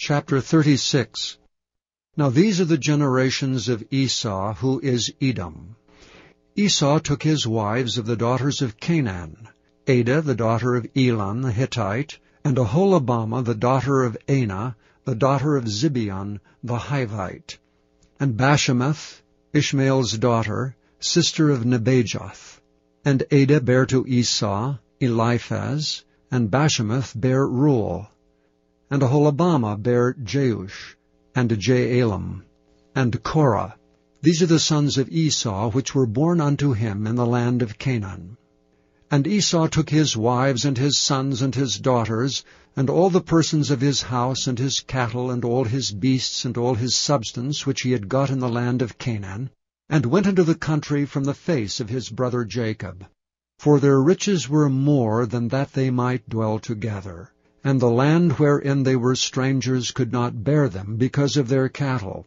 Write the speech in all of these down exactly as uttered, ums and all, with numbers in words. Chapter thirty-six. Now these are the generations of Esau, who is Edom. Esau took his wives of the daughters of Canaan, Ada the daughter of Elon the Hittite, and Aholibamah the daughter of Anah, the daughter of Zibeon the Hivite, and Basemath, Ishmael's daughter, sister of Nebajoth. And Ada bare to Esau Eliphaz, and Basemath bare Reuel, and Aholibamah bare Jeush, and Jalam, and Korah. These are the sons of Esau, which were born unto him in the land of Canaan. And Esau took his wives, and his sons, and his daughters, and all the persons of his house, and his cattle, and all his beasts, and all his substance, which he had got in the land of Canaan, and went into the country from the face of his brother Jacob. For their riches were more than that they might dwell together, and the land wherein they were strangers could not bear them because of their cattle.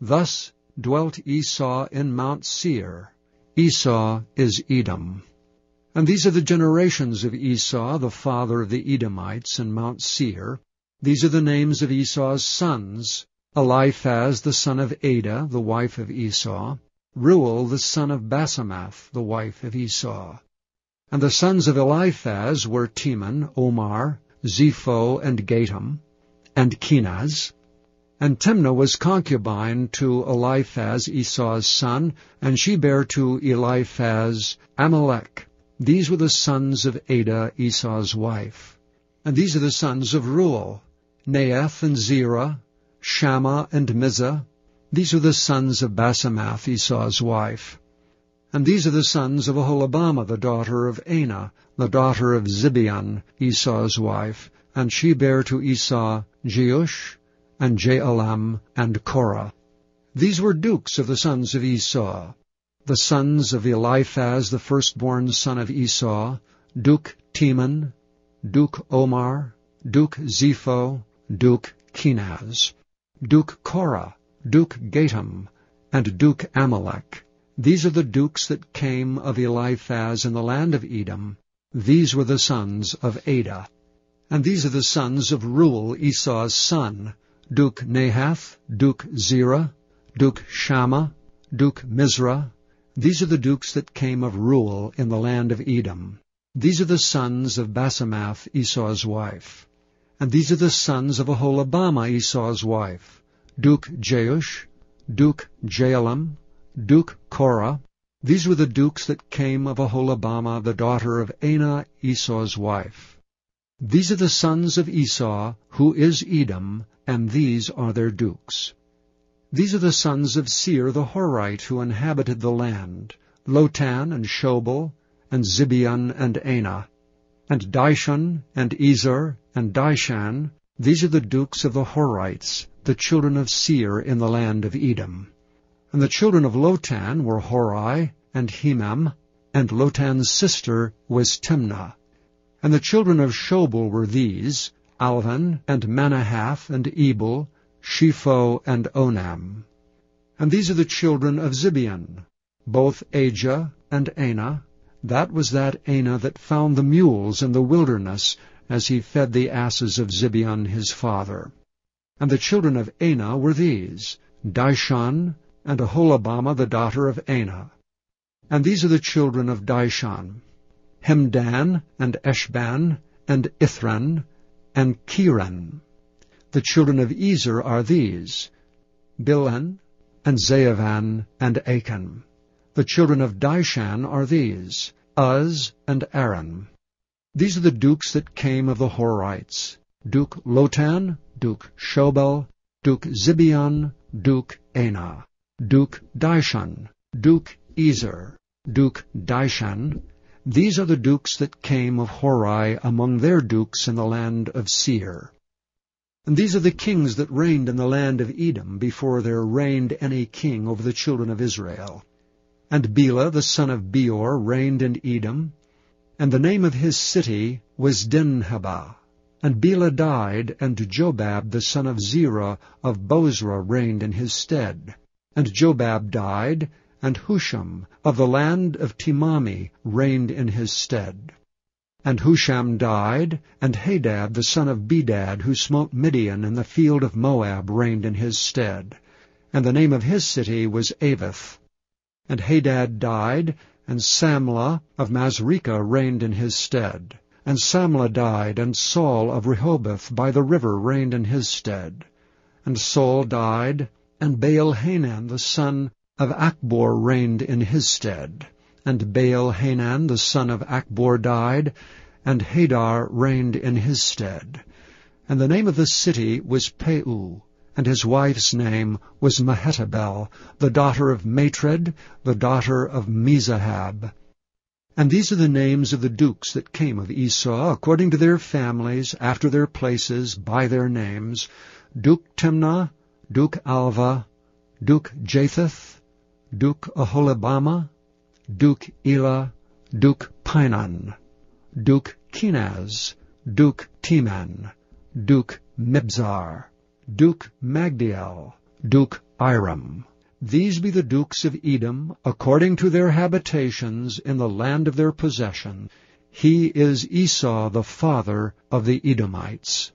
Thus dwelt Esau in Mount Seir. Esau is Edom. And these are the generations of Esau, the father of the Edomites, in Mount Seir. These are the names of Esau's sons: Eliphaz the son of Ada, the wife of Esau, Reuel the son of Basemath, the wife of Esau. And the sons of Eliphaz were Teman, Omar, Zepho, and Gatam, and Kenaz. And Timnah was concubine to Eliphaz, Esau's son, and she bare to Eliphaz Amalek. These were the sons of Ada, Esau's wife. And these are the sons of Reuel: Nahath and Zerah, Shammah and Mizzah. These were the sons of Basemath, Esau's wife. And these are the sons of Aholibamah, the daughter of Anah, the daughter of Zibeon, Esau's wife, and she bare to Esau Jeush, and Jalam, and Korah. These were dukes of the sons of Esau. The sons of Eliphaz, the firstborn son of Esau: Duke Teman, Duke Omar, Duke Zepho, Duke Kenaz, Duke Korah, Duke Gatam, and Duke Amalek. These are the dukes that came of Eliphaz in the land of Edom. These were the sons of Ada. And these are the sons of Reuel, Esau's son: Duke Nahath, Duke Zerah, Duke Shammah, Duke Mizrah. These are the dukes that came of Reuel in the land of Edom. These are the sons of Basemath, Esau's wife. And these are the sons of Aholibamah, Esau's wife: Duke Jeush, Duke Jalam, Duke Korah. These were the dukes that came of Aholibamah, the daughter of Anah, Esau's wife. These are the sons of Esau, who is Edom, and these are their dukes. These are the sons of Seir the Horite, who inhabited the land: Lotan and Shobel, and Zibeon and Anah, and Dishon and Ezer and Dishan. These are the dukes of the Horites, the children of Seir in the land of Edom. And the children of Lotan were Hori and Hemam, and Lotan's sister was Timnah. And the children of Shobel were these: Alvan, and Manahath, and Ebal, Shepho, and Onam. And these are the children of Zibeon: both Ajah and Anah. That was that Anah that found the mules in the wilderness, as he fed the asses of Zibeon his father. And the children of Anah were these: Dishan, and Aholibamah the daughter of Anah. And these are the children of Dishan: Hemdan, and Eshban, and Ithran, and Kiran. The children of Ezer are these: Bilhan, and Zaavan, and Achan. The children of Dishan are these: Uz, and Aran. These are the dukes that came of the Horites: Duke Lotan, Duke Shobel, Duke Zibeon, Duke Anah, Duke Dishan, Duke Ezer, Duke Dishan. These are the dukes that came of Hori among their dukes in the land of Seir. And these are the kings that reigned in the land of Edom, before there reigned any king over the children of Israel. And Bela the son of Beor reigned in Edom, and the name of his city was Dinhabah. And Bela died, and Jobab the son of Zerah of Bozrah reigned in his stead. And Jobab died, and Husham of the land of Temami reigned in his stead. And Husham died, and Hadad the son of Bedad, who smote Midian in the field of Moab, reigned in his stead. And the name of his city was Avith. And Hadad died, and Samlah of Masrekah reigned in his stead. And Samlah died, and Saul of Rehoboth by the river reigned in his stead. And Saul died, and Baal-Hanan the son of Achbor reigned in his stead. And Baal-Hanan the son of Achbor died, and Hadar reigned in his stead. And the name of the city was Peu, and his wife's name was Mehetabel, the daughter of Matred, the daughter of Mizahab. And these are the names of the dukes that came of Esau, according to their families, after their places, by their names: Duke Timnah, Duke Alva, Duke Japheth, Duke Aholibamah, Duke Elah, Duke Pinon, Duke Kenaz, Duke Teman, Duke Mibzar, Duke Magdiel, Duke Iram. These be the dukes of Edom, according to their habitations in the land of their possession. He is Esau the father of the Edomites.